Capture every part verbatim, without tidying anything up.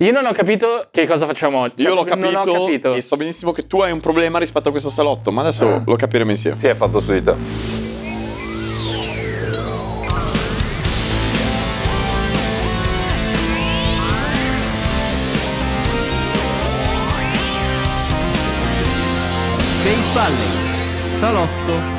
Io non ho capito che cosa facciamo oggi. Io l'ho capito, capito e so benissimo che tu hai un problema rispetto a questo salotto, ma adesso ah. lo capiremo insieme. Sì, è fatto su di te. Space Valley, salotto.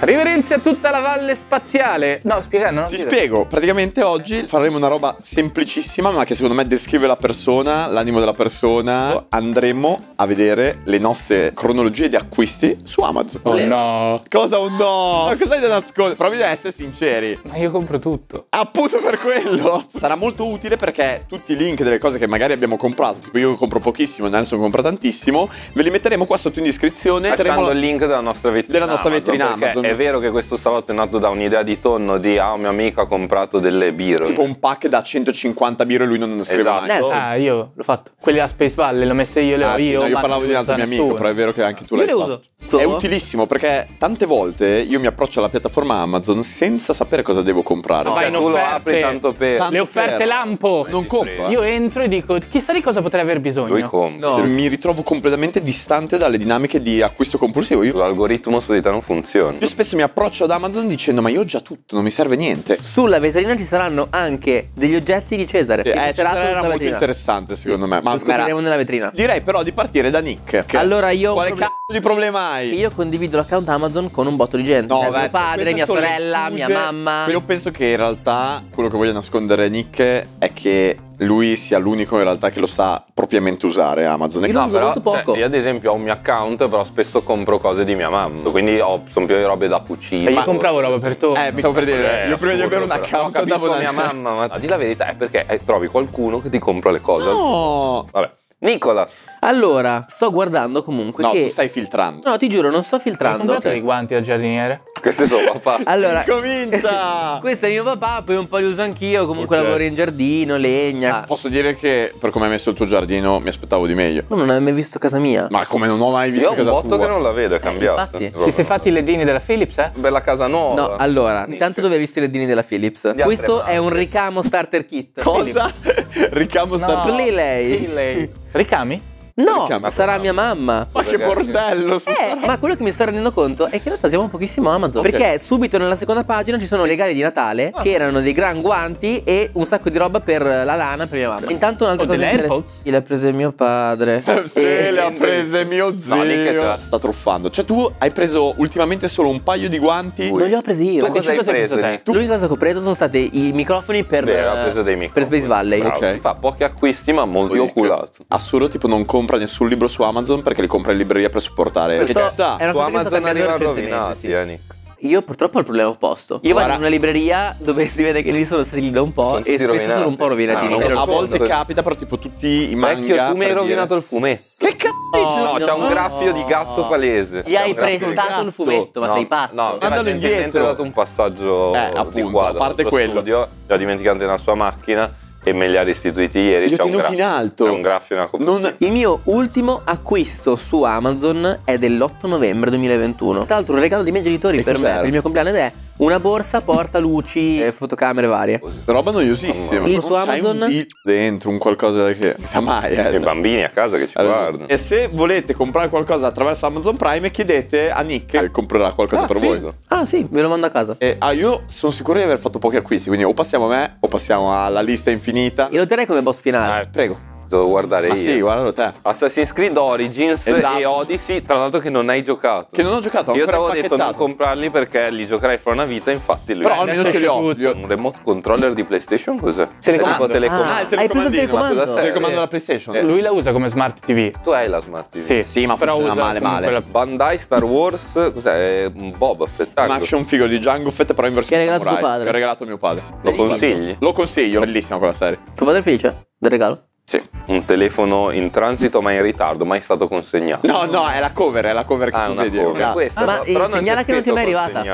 Riverenzi a tutta la valle spaziale. No, spiega, non ho Ti dire. spiego, praticamente oggi faremo una roba semplicissima, ma che secondo me descrive la persona, l'animo della persona. Andremo a vedere le nostre cronologie di acquisti su Amazon. Oh no. Cosa un no? Ma cosa hai da nascondere? Provi ad essere sinceri. Ma io compro tutto. Appunto per quello. Sarà molto utile perché tutti i link delle cose che magari abbiamo comprato, tipo io compro pochissimo e Nelson compra tantissimo, ve li metteremo qua sotto in descrizione. Facciamo il link della nostra vetrina della nostra vetrina Amazon. È vero che questo salotto è nato da un'idea di tonno di ah, un mio amico ha comprato delle birre. Tipo un pack da centocinquanta birre e lui non scriveva mai. Esatto. Ah, io l'ho fatto. Quelli a Space Valley l'ho messa io, le ho ah, io. Sì, no, io parlavo di un altro mio amico, sua. però è vero che anche tu l'hai fatto. Uso. È utilissimo perché tante volte io mi approccio alla piattaforma Amazon senza sapere cosa devo comprare. No, cioè, tu lo apri tanto per... Tanto le offerte per. lampo. Non compro. Io entro e dico chissà di cosa potrei aver bisogno. Lui compra. No. Mi ritrovo completamente distante dalle dinamiche di acquisto compulsivo. Io... L'algoritmo su di te non funziona. Io spesso mi approccio ad Amazon dicendo ma io ho già tutto, non mi serve niente. Sulla vetrina ci saranno anche degli oggetti di Cesare. Cioè, eh, Cesare era molto interessante secondo sì. me. Ma lo scopriremo nella vetrina. Direi però di partire da Nick. Che allora io Quale problem... c***o di problema hai? Io condivido l'account Amazon con un botto di gente. No, cioè, beh, mio padre, mia sorella, mia mamma. Io penso che in realtà quello che voglio nascondere Nick è che lui sia l'unico in realtà che lo sa propriamente usare Amazon. Io lo uso molto poco. Io ad esempio ho un mio account, però spesso compro cose di mia mamma, quindi ho, sono più di robe da cucina. E io compravo roba per te. Eh, mi stavo per dire, io prima di avere un account andavo da mia mamma, ma a dire la verità è perché trovi qualcuno che ti compra le cose. No! Vabbè. Nicolas, allora sto guardando comunque no, che... tu stai filtrando. No, ti giuro, non sto filtrando. Ho comprato okay. i guanti al giardiniere. Questo è suo papà. Allora comincia. Questo è mio papà, poi un po' li uso anch'io. Comunque okay. lavoro in giardino, legna. Posso dire che per come hai messo il tuo giardino mi aspettavo di meglio. Ma non avevi mai visto casa mia. Ma come non ho mai visto casa tua? Io ho un botto tua. che non la vedo, è cambiato. eh, Ci sei fatti i ledini della Philips, eh? Bella casa nuova. No, allora Niente. intanto dove hai visto i ledini della Philips? Di Questo è un ricamo starter kit. Cosa? Ricamo no. starter kit Play. Ricami? No, Ricami. sarà mia mamma. Ma che bordello! Eh, ma quello che mi sto rendendo conto è che in realtà siamo pochissimo Amazon. Okay. Perché subito nella seconda pagina ci sono le gare di Natale, ah. che erano dei gran guanti e un sacco di roba per la lana per mia mamma. Okay. Intanto un'altra oh, cosa interessante. Le ha prese mio padre. Sì, le ha prese mio zio. No, che ce la sta truffando. Cioè tu hai preso ultimamente solo un paio di guanti. Non li ho presi io. Tu cosa hai cosa preso? preso tu... L'unica cosa che ho preso sono stati i microfoni per, Vero, uh, preso dei microfoni. per Space Valley. Bravo. Ok. Fa pochi acquisti ma molti oculati. Assurdo, tipo non compro nessun libro su Amazon perché li compra in libreria per supportare. Perché sta è una cosa che Amazon arriva rovinata, sì. Nick. Io purtroppo ho il problema opposto. Io Guarda. vado in una libreria dove si vede che lì sono stati lì da un po' sono e spesso sono un po' rovinatini. Ah, no, a volte capita però tipo tutti i manga. Vecchio, tu mi hai rovinato il fumetto. Che cazzo? No, no, c'è un no. graffio di gatto palese. Gli hai prestato il fumetto, ma no, sei pazzo. No, andalo indietro. Ho dato un passaggio eh, appunto, qua, a parte quello. L'ho dimenticato nella sua macchina. E me li ha restituiti ieri. Li ho tenuti in alto. C'è un graffio in alto. Non... Il mio ultimo acquisto su Amazon è dell'otto novembre duemilaventuno. Tra l'altro un regalo dei miei genitori e per me, per il mio compleanno, ed è una borsa porta luci e fotocamere varie. Roba noiosissima. Il su Amazon un dentro un qualcosa che si sa mai. Eh. I bambini a casa che ci allora. guardano. E se volete comprare qualcosa attraverso Amazon Prime, chiedete a Nick che comprerà qualcosa ah, per figo. voi. Ah sì, ve lo mando a casa. E ah, io sono sicuro di aver fatto pochi acquisti, quindi o passiamo a me o passiamo alla lista infinita. Io lo terrei come boss finale. Ah, prego. Devo guardare ah, io. Sì, guardalo te. Assassin's Creed Origins esatto. e Odyssey, tra l'altro che non hai giocato. Che non ho giocato, io avevo detto non comprarli perché li giocherai fra una vita, infatti lui. Però almeno ce li ho. Li ho. Un remote controller di PlayStation cos'è? Telecomando. Tipo telecomando. Ah, il telecomando. Hai preso il telecomando? Il telecomando della PlayStation. Eh. Lui la usa come smart T V. Tu hai la smart T V. Sì, sì ma però usa male male. Quella... Bandai, Star Wars, cos'è? Boba Fett. Un action figure di Django Fett però in versione che hai regalato tuo padre. Che ho regalato mio padre. Lo consigli? Lo consiglio, bellissima quella serie. Tuo padre è felice del regalo? Sì, un telefono in transito ma in ritardo, mai stato consegnato. No, no, è la cover, è la cover che ah, tu vedi. Ah, questa, ah, ma però eh, segnala che non ti è mai arrivata. Sì.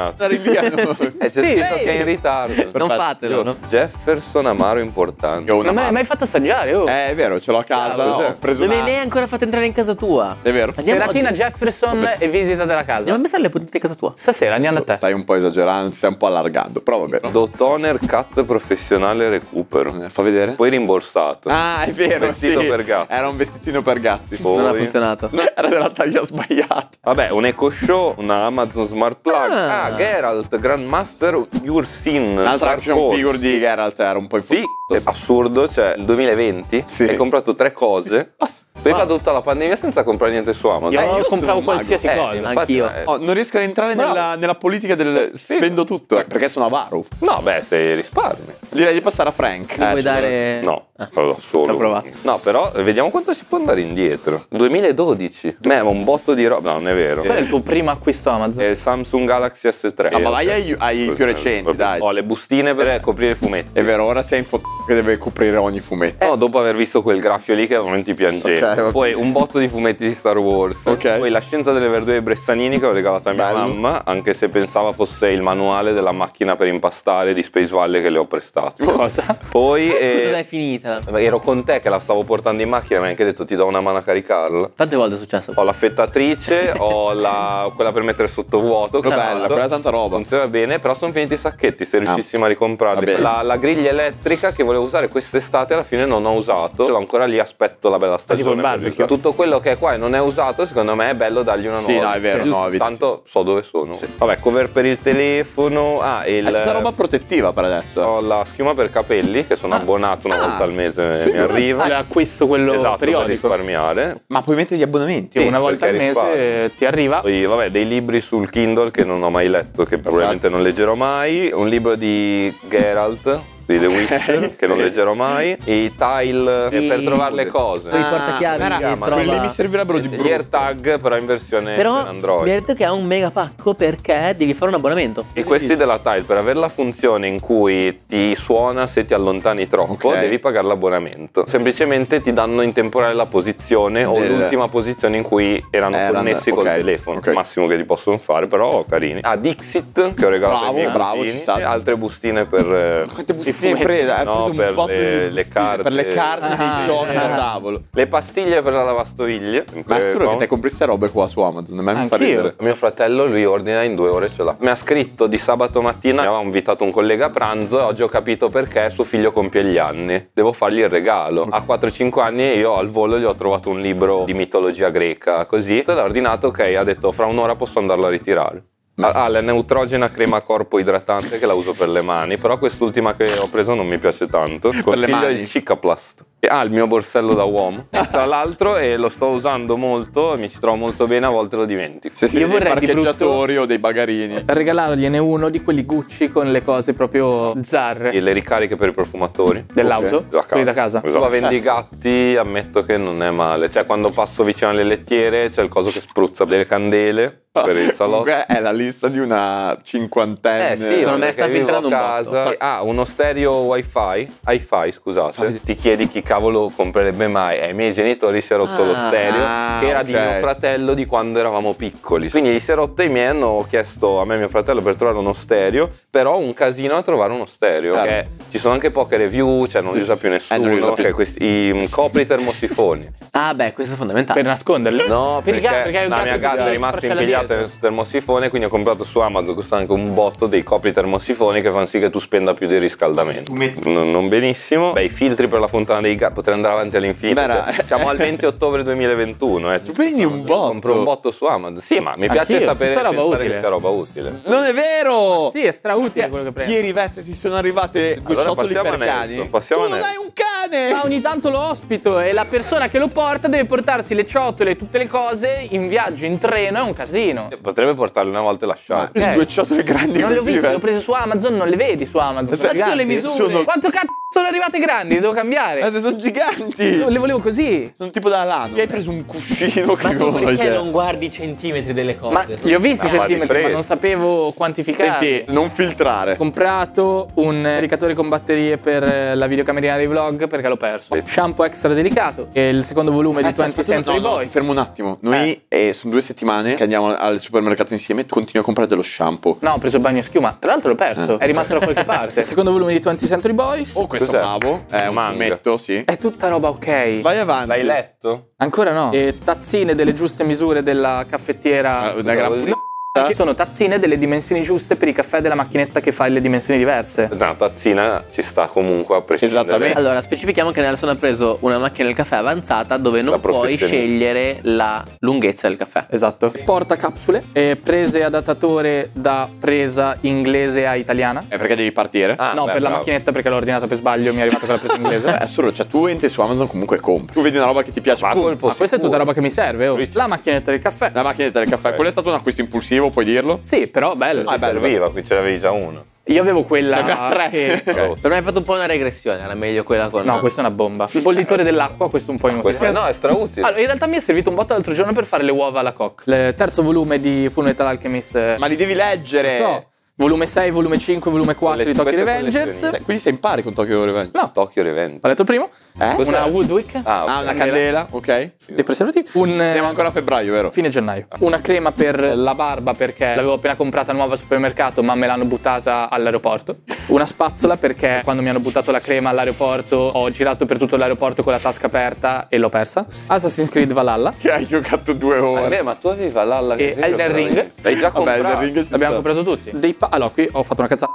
Eh, c'è sì, scritto sì, che è in ritardo. Non fatelo. Io, no? Jefferson amaro importante. Non mi hai mai fatto assaggiare? Oh. Eh, è vero, ce l'ho a casa. No, ho preso non una... l'hai ancora fatto entrare in casa tua. È vero. Andiamo Seratina oggi. Jefferson vabbè. E visita della casa. Ma mi sa le potete in casa tua. Stasera andiamo so, a te. Stai un po' esagerando, stai un po' allargando, però va bene. Do toner cut professionale recupero. Fa vedere. Poi rimborsato. Ah, è vero. Era, vestito sì. per gatti. Era un vestitino per gatti. Poi... non ha funzionato. No, era della taglia sbagliata. Vabbè, un Eco Show, una Amazon Smart Plug. Ah, ah Geralt, Grandmaster Ursin. L'altra action figure di Geralt era un po' in sì. È assurdo, cioè il duemilaventi sì. hai comprato tre cose. Poi fa tutta la pandemia senza comprare niente su Amazon. Io, eh, io compravo qualsiasi eh, cosa. Anch'io. Eh. Oh, non riesco a rientrare nella, nella politica del sì. spendo tutto. Eh, perché sono avaro. No, beh, se risparmi. Direi di passare a Frank. Eh, vuoi dare... No, ah. allora, solo. No, però vediamo quanto si può andare indietro. duemiladodici. Beh, un botto di roba. No, non è vero. Qual è il tuo primo acquisto Amazon? Eh, Samsung Galaxy S tre. Ah, ma vai ai, ai più recenti, dai. Ho oh, le bustine per eh. coprire i fumetti. È vero, ora sei in foto. Che deve coprire ogni fumetto. No, dopo aver visto quel graffio lì che veramente piangevo. Okay, okay. Poi un botto di fumetti di Star Wars. Okay. Poi La scienza delle verdure di Bressanini che l'ho regalata a mia Bello. mamma, anche se pensava fosse il manuale della macchina per impastare di Space Valley che le ho prestato. Cosa? Poi eh, l'hai finita? Ero con te che la stavo portando in macchina, mi hai anche detto ti do una mano a caricarla. Tante volte è successo. Ho la fettatrice, ho la, quella per mettere sottovuoto. Che bella, quella è tanta roba. Funziona bene, però sono finiti i sacchetti, se riuscissimo ah. a ricomprarli. La, la griglia elettrica che volevo usare quest'estate alla fine non ho usato, ce l'ho ancora lì, aspetto la bella stagione. Barbecue. Tutto quello che è qua e non è usato secondo me è bello dargli una nuova. Sì, no, è vero, no, vita, tanto sì. so dove sono. Sì. Vabbè, cover per il telefono, ah, il... è tutta roba protettiva per adesso. Ho la schiuma per capelli che sono ah. abbonato una ah. volta al mese, sì, mi arriva. L'acquisto quello esatto, periodico. Per risparmiare. Ma puoi mettere gli abbonamenti? Sì, una volta al mese risparmio. Ti arriva. Poi, vabbè, dei libri sul Kindle che non ho mai letto, che probabilmente non leggerò mai. Un libro di Geralt di The Witcher, okay, che non sì. leggerò mai. I Tile e... per trovare le cose. Ah, i portachiavi. Quelli mi servirebbero di brutto. Gli AirTag però in versione però Android. Mi ha detto che ha un mega pacco perché devi fare un abbonamento. E questi della Tile per avere la funzione in cui ti suona se ti allontani troppo, okay. devi pagare l'abbonamento. Semplicemente ti danno in temporale la posizione o Del... l'ultima posizione in cui erano Era connessi and... col okay. telefono. Okay. Il massimo che ti possono fare, però oh, carini. Ah, Dixit che ho regalato bravo, ai miei bravo, bambini. Ci sta. Altre bustine per... Ma quante bustine? Sì, è presa, è no, per, un le, le carte, per le carte ah, dei giochi da tavolo. Le pastiglie per la lavastoviglie. Ma è solo che te compri queste robe qua su Amazon, non mi fa ridere. Mio fratello lui ordina in due ore ce l'ha. Mi ha scritto di sabato mattina, mi aveva invitato un collega a pranzo e oggi ho capito perché suo figlio compie gli anni. Devo fargli il regalo. Okay. A quattro cinque anni io al volo gli ho trovato un libro di mitologia greca, così. L'ho ordinato, ok, ha detto fra un'ora posso andarlo a ritirare. Ah, la Neutrogena crema corpo idratante che la uso per le mani, però quest'ultima che ho preso non mi piace tanto. Consiglio il Cicaplast. Ah, il mio borsello da uomo. Tra l'altro e lo sto usando molto, mi ci trovo molto bene, a volte lo dimentico. Se siete dei parcheggiatori o dei bagarini. Regalargliene uno di quelli Gucci con le cose proprio zarre. E le ricariche per i profumatori. Dell'auto? Okay. Quelli da casa. Esatto. Tu vendi gatti, ammetto che non è male. Cioè quando passo vicino alle lettiere c'è il coso che spruzza delle candele. Per il salotto. Comunque è la lista di una cinquantenne. Eh sì, non è sta filtrando un casa. Botto. Ah, uno stereo wifi. Hi-fi, scusate. Ti chiedi chi cavolo comprerebbe mai. Ai miei genitori si è rotto ah, lo stereo, ah, che era okay. di mio fratello di quando eravamo piccoli. Quindi gli si è rotto i miei, hanno chiesto a me e mio fratello per trovare uno stereo, però un casino a trovare uno stereo. Claro. Che ci sono anche poche review, cioè non sì, li usa più nessuno. Eh, okay, questi, i copri termosifoni. Ah beh, questo è fondamentale. Per nasconderli? No, perché, perché, perché la mia gatta è rimasta impigliata termosifone, quindi ho comprato su Amazon, costa anche un botto, dei copri termosifoni che fanno sì che tu spenda più di riscaldamento. Non, non benissimo. Beh, i filtri per la fontana dei gatti potrei andare avanti all'infinito. Cioè, siamo al venti ottobre duemilaventuno. Eh. Tu prendi un botto? Compro un botto su Amazon. Sì, ma mi piace Anch'io, sapere roba utile. Che sia roba utile. Non è vero! Sì, è strautile quello che prendi. Ieri Vezza ti sono arrivate allora, due ciottoli per cani. Tu non hai un cane! Ma ogni tanto lo ospito e la persona che lo porta deve portarsi le ciotole e tutte le cose in viaggio, in treno, è un casino. Potrebbe portarle una volta e lasciarle. Eh. Due ciotole grandi. Non le ho viste, le ho prese su Amazon, non le vedi su Amazon. Quanto cazzo Sono arrivate grandi, devo cambiare. Ma sono giganti. No, le volevo così. Sono tipo da lano. Gli hai preso un cuscino. Ma che tu perché non guardi i centimetri delle cose? Ma li ho visti i centimetri, ma non sapevo quantificare. Senti, non filtrare. Ho comprato un caricatore con batterie per la videocamerina dei vlog perché l'ho perso. Shampoo extra delicato e il secondo volume di venti Century Boys. Ti fermo un attimo. Noi eh. Eh, sono due settimane che andiamo al supermercato insieme. Continui a comprare dello shampoo. No, ho preso il bagno schiuma. Tra l'altro l'ho perso. Eh. È rimasto da qualche parte. Il secondo volume di venti Century Boys. Oh, questo è bravo. È un fumetto, sì. È tutta roba ok. Vai avanti. L'hai letto? Ancora no. E tazzine delle giuste misure della caffettiera. Una gran p***a. Perché sono tazzine delle dimensioni giuste per i caffè della macchinetta che fa le dimensioni diverse. No, tazzina ci sta comunque a prescindere. Esattamente. Allora, specifichiamo che Nelson ha preso una macchina del caffè avanzata dove non puoi scegliere la lunghezza del caffè. Esatto. Porta capsule, eh, prese adattatore da presa inglese a italiana. È perché devi partire? Ah, no, beh, per bravo. La macchinetta perché l'ho ordinata per sbaglio, mi è arrivata quella presa inglese. Beh, assurdo, cioè tu entri su Amazon comunque compri. Tu vedi una roba che ti piace. Ma, colpo, ma questa è tutta roba che mi serve, oh. La macchinetta del caffè. La macchinetta del caffè, okay. Quello è stato un acquisto impulsivo. Puoi dirlo? Sì, però bello. Ah, bello, viva, qui ce l'avevi già uno. Io avevo quella a tre. Che... Okay. Per me hai fatto un po' una regressione, era meglio quella con... No, questa è una bomba. Il bollitore dell'acqua, questo un po' inutile. No, è strautile. Allora, in realtà mi è servito un botto l'altro giorno per fare le uova alla Coq. Il terzo volume di Full Metal Alchemist. Ma li devi leggere! Non so. Volume sei, volume cinque, volume quattro le, di Tokyo Revengers. Quindi sei in pari con Tokyo Revengers? No, Tokyo Revengers. Ho letto il primo. Eh? Una Woodwick. Ah, okay. Ah, una candela, ok. Dei preservativi. Un, Siamo ancora a febbraio, vero? Fine gennaio. Una crema per la barba perché l'avevo appena comprata nuova al supermercato ma me l'hanno buttata all'aeroporto. Una spazzola perché quando mi hanno buttato la crema all'aeroporto ho girato per tutto l'aeroporto con la tasca aperta e l'ho persa. Assassin's Creed Valhalla. Che hai giocato due ore. Vabbè, ma tu avevi Valhalla. E Elden Ring. L'hai già comprato. Vabbè, Elden Ring l'abbiamo comprato tutti. Dei allora qui ho fatto una cazzata.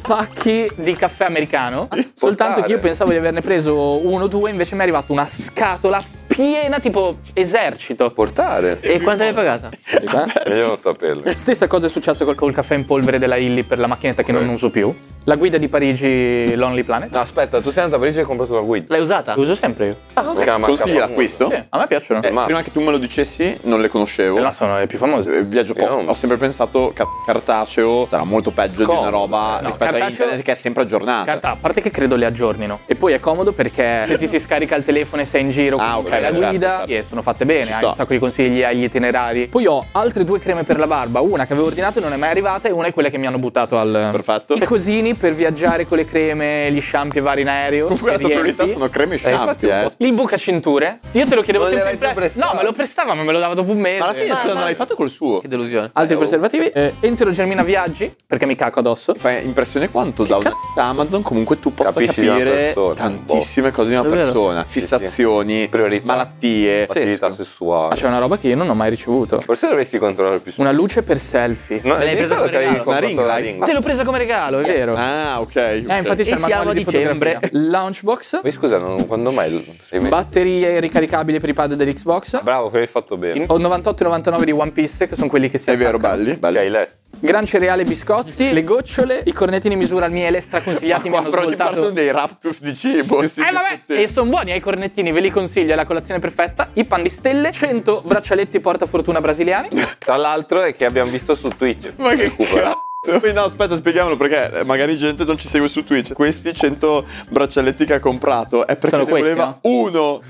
Pacchi di caffè americano. Soltanto che io pensavo di averne preso uno o due, invece mi è arrivata una scatola piena tipo esercito. Portare. E quanto l'hai pagata? Io non sapevo. Stessa cosa è successa col, col caffè in polvere della Illy per la macchinetta che okay. non uso più. La guida di Parigi Lonely Planet. No, aspetta, tu sei andato a Parigi e hai comprato la guida. L'hai usata? L'uso sempre io. Ah, okay. Consigli l'acquisto? Sì, a me piacciono. Eh, ma... Prima che tu me lo dicessi non le conoscevo. Eh, là sono le più famose. Eh, viaggio poco. Ho sempre pensato che cartaceo sarà molto peggio comodo. Di una roba no, rispetto cartaceo... a internet che è sempre aggiornata. Carta... A parte che credo le aggiornino. E poi è comodo perché se ti si scarica il telefono e sei in giro ah, okay, la guida certo, certo. E sono fatte bene. Ci hai so. Un sacco di consigli agli itinerari. Poi ho altre due creme per la barba. Una che avevo ordinato e non è mai arrivata e una è quella che mi hanno buttato al... Perfetto. I cosini per viaggiare con le creme, gli shampoo vari in aereo. Comunque la tua priorità sono creme e shampoo, eh. Il buca cinture. Io te lo chiedevo sempre in prestito. No, me lo prestava, ma me lo dava dopo un mese. Ma alla fine ah, non l'hai fatto col suo. Che delusione. Altri eh, preservativi. Oh. Eh, Enterogermina viaggi, perché mi cacco addosso. Mi fa impressione quanto che da una Amazon comunque tu possa Capisci capire persona, tantissime cose di una persona. Fissazioni, priorità, malattie, attività sessuale. Ma c'è una roba che io non ho mai ricevuto. Forse dovresti controllare più su. Una luce per selfie. No, l'hai presa come regalo. Una ring light. Te l'ho presa come regalo, è vero. Ah, ok. okay. Eh, infatti c'è l'armadio di dicembre. Launchbox. Ma scusa, non, quando mai? Batterie ricaricabili per i pad dell'Xbox. Bravo, che hai fatto bene. Ho novantotto e novantanove di One Piece, che sono quelli che si attaccano. È vero, belli. belli. Che hai letto. Gran cereale, biscotti, le gocciole, i cornettini misura al miele straconsigliati. Ma qua, mi hanno però svoltato. Ti partono dei raptus di cibo. Eh vabbè, e sono buoni ai cornettini, ve li consiglio, è la colazione perfetta. I pan di stelle, cento braccialetti portafortuna brasiliani. Tra l'altro è che abbiamo visto su Twitch. Ma che culo. No, aspetta, spieghiamolo perché magari gente non ci segue su Twitch. Questi cento braccialetti che ha comprato è perché ne voleva uno.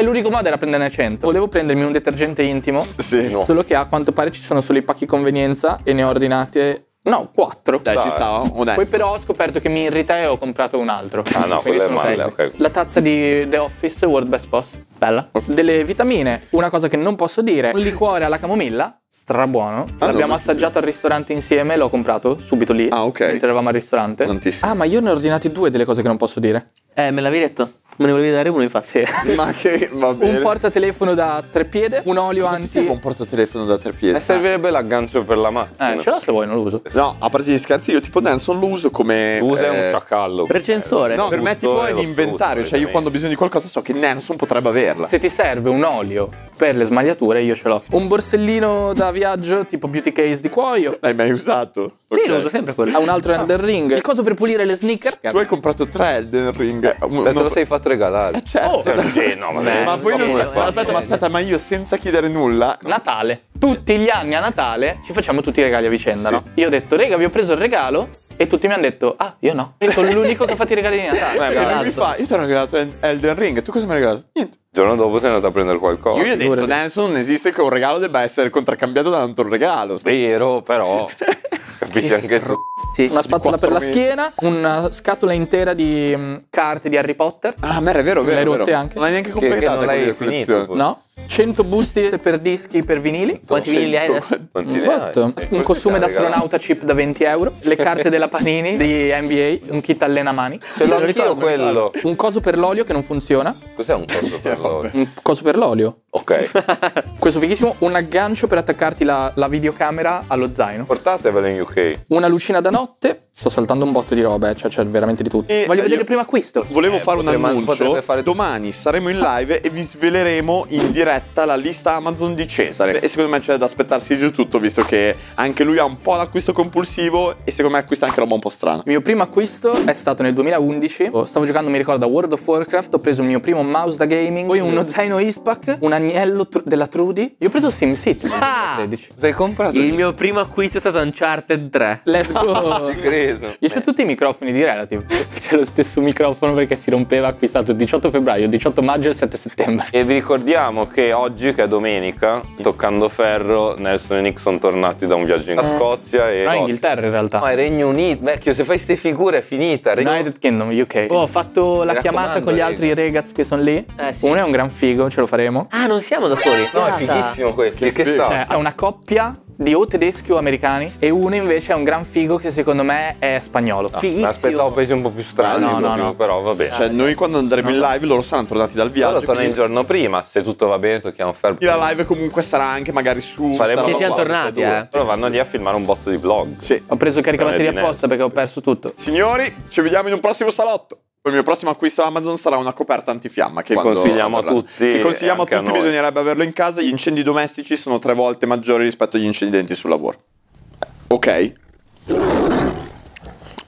L'unico modo era prenderne cento. Volevo prendermi un detergente intimo. Sì. No. Solo che a quanto pare ci sono solo i pacchi convenienza e ne ho ordinate. No, quattro. Dai, ci stava. Poi però ho scoperto che mi irrita e ho comprato un altro. Ah no, quello è male, okay. La tazza di The Office World Best Boss. Bella. Okay. Delle vitamine. Una cosa che non posso dire. Un liquore alla camomilla. Strabuono. Ah, l'abbiamo no, assaggiato al ristorante insieme. L'ho comprato subito lì. Ah, ok. Mentre eravamo al ristorante. Tantissimo. Ah, ma io ne ho ordinati due delle cose che non posso dire. Eh, me l'avevi detto. Me ne volevi dare uno infatti. Ma che va bene. Un portatelefono da tre piede. Un olio cosa anti. Serve un portatelefono da tre piedi. Eh, servirebbe l'aggancio per la macchina. Eh, ce l'ho se vuoi, non lo uso. No, a parte gli scherzi, io tipo Nelson lo uso come. Usa eh, un sciacallo. Per censore. No, per me tipo è un inventario. Tutto, cioè io quando ho bisogno di qualcosa so che Nelson potrebbe averla. Se ti serve un olio per le smagliature, io ce l'ho. Un borsellino da viaggio, tipo beauty case di cuoio. L'hai mai usato? Sì, lo uso sempre quello. Ha un altro Elden Ring. Il coso per pulire le sneaker. Tu hai comprato tre Elden Ring. Eh, uno, te lo sei fatto regalare. Eh, certo. Oh, perché no, vabbè. Ma poi non so aspetta, aspetta, ma aspetta, ma io senza chiedere nulla. Natale. Tutti gli anni a Natale ci facciamo tutti i regali a vicenda, sì. No? Io ho detto, rega, vi ho preso il regalo. E tutti mi hanno detto, ah, io no. Io sono l'unico che ha fatto i regali di Natale. Beh, lui mi fa, io ti ho regalato Elden Ring, tu cosa mi hai regalato? Niente. Il giorno dopo sei andato a prendere qualcosa. Io gli ho detto, Nelson, non esiste che un regalo debba essere contraccambiato da un altro regalo. Vero, però... Capisci anche tu. Sì, una spazzola per mesi. La schiena, una scatola intera di mh, carte di Harry Potter. Ah, ma è vero, vero, vero. Rotte anche. Non l'hai neanche completata con le collezioni. No. cento busti per dischi, per vinili. Quanti vinili hai? Un costume da astronauta cheap da venti euro. Le carte della Panini di N B A. Un kit allenamani. Ce l'ho anch'io quello. Un coso per l'olio che non funziona. Cos'è un coso per l'olio? Un coso per l'olio. Ok. Questo fighissimo. Un aggancio per attaccarti la, la videocamera allo zaino. Portatevela in U K. Una lucina da notte. Sto saltando un botto di roba, eh, cioè c'è veramente di tutto. E voglio vedere il primo acquisto. Volevo eh, fare un annuncio. Fare... Domani saremo in live e vi sveleremo in diretta la lista Amazon di Cesare. E secondo me c'è da aspettarsi di tutto, visto che anche lui ha un po' l'acquisto compulsivo e secondo me acquista anche roba un po' strana. Il mio primo acquisto è stato nel duemilaundici. Stavo giocando, mi ricordo, a World of Warcraft. Ho preso il mio primo mouse da gaming, poi uno zaino Ispac, un agnello tr della Trudy. Io ho preso SimCity nel duemilatredici. Ah, sei comprato? Il mio primo acquisto è stato Uncharted tre. Let's go! Io c'ho tutti i microfoni di Relative. C'è lo stesso microfono perché si rompeva, acquistato il diciotto febbraio, il diciotto maggio e il sette settembre. E vi ricordiamo che oggi, che è domenica, toccando ferro, Nelson e Nick sono tornati da un viaggio in Scozia e... No, in Inghilterra in realtà. Ma no, è Regno Unito. Vecchio, se fai ste figure è finita. Regno... United Kingdom, U K. Oh, ho fatto la chiamata con gli altri ragazzi che sono lì. Eh, sì. Uno è un gran figo, ce lo faremo. Ah, non siamo da fuori. No, è fighissimo questo. Che, che sta? Cioè, è una coppia di o tedeschi o americani e uno invece è un gran figo che secondo me è spagnolo. No, fighissimo. Aspettavo paesi un po' più strani. No, no, no, più, no. Però va bene. Cioè noi quando andremo no, in live loro saranno tornati dal viaggio. Loro tornano il giorno prima, se tutto va bene tocchiamo fermo. La live comunque sarà anche magari su... Faremo se siamo tornati eh. Però vanno lì a filmare un botto di vlog. Sì. Ho preso il caricabatteria apposta perché ho perso tutto. Signori, ci vediamo in un prossimo salotto. Il mio prossimo acquisto Amazon sarà una coperta antifiamma che consigliamo a tutti. Che consigliamo a tutti, bisognerebbe averlo in casa. Gli incendi domestici sono tre volte maggiori rispetto agli incendi sul lavoro. Ok.